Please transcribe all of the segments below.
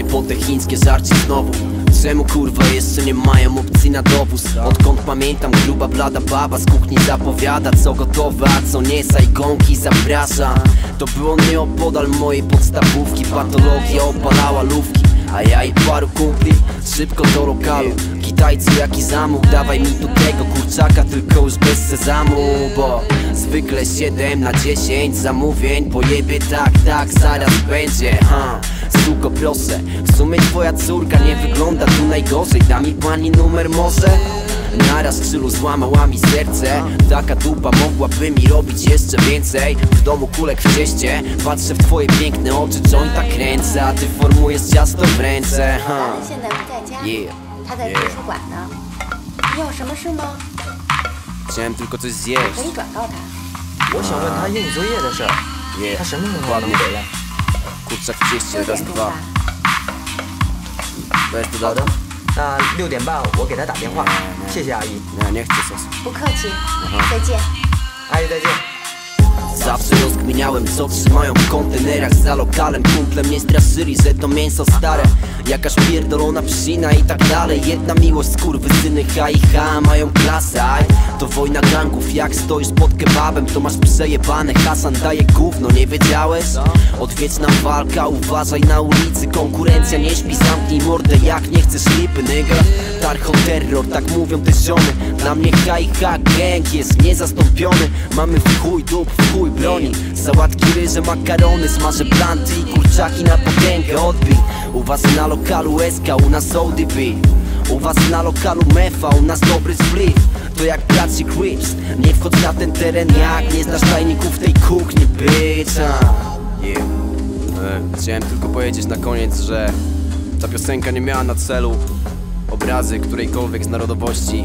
Stanie po te chińskie żarcie znowu. Czemu kurwa jeszcze nie mają opcji na dowóz? Odkąd pamiętam gruba blada baba z kuchni zapowiada, co gotowe, a co nie, sajgonki zaprasza. To było nieopodal mojej podstawówki, patologia opalała lówki, a ja i paru kumpli szybko do lokalu. Kitajcy jaki zamóg, dawaj mi tu tego kurczaka, tylko już bez sezamu. Bo zwykle 7/10 zamówień, bo jebie tak, zaraz będzie, Suko proszę, w sumie twoja córka nie wygląda tu najgorzej, da mi pani numer może? Naraz krzylu złamała mi serce, taka dupa mogłaby mi robić jeszcze więcej. W domu kulek w cieście, patrzę w twoje piękne oczy, jointa kręcę, a ty formujesz ciasto w ręce. Chciałem tylko coś zjeść. Kurczak w cieście, raz, dwa. Weź tu dodam? 6:30我给他打电话，谢谢阿姨。Nie chcę sosu. Nie客气，再见。阿姨再见。Zawsze rozkminiałem, co trzymają w kontenerach. Za lokalem kumple mnie straszyli, że to mięso stare, jakaś pierdolona psina i tak dalej. Jedna miłość, skurwysyny H i H mają klasę, aj. To wojna gangów, jak stoisz pod kebabem, to masz przejebane. Hasan daje gówno, nie wiedziałeś? Odwieczna walka, uważaj na ulicy. Konkurencja nie śpi, zamknij mordę, jak nie chcesz lipy, nigga. Tarcho terror, tak mówią te żony. Dla mnie H i H gang jest niezastąpiony. Mamy w chuj dup, w chuj broni, sałatki, ryże, makarony, smażę planty i kurczaki na potęgę. Odbij, u was na lokalu SK, u nas ODB, u was na lokalu mefa, u nas dobry split. To jak braci Crips, nie wchodź na ten teren, jak nie znasz tajników tej kuchni, bitch. Chciałem tylko powiedzieć na koniec, że ta piosenka nie miała na celu obrazy którejkolwiek z narodowości.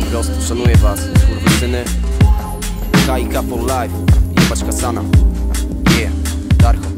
Po prostu szanuję was, kurwysyny. H i H for life, jebać Hasana. Yeah, Darko.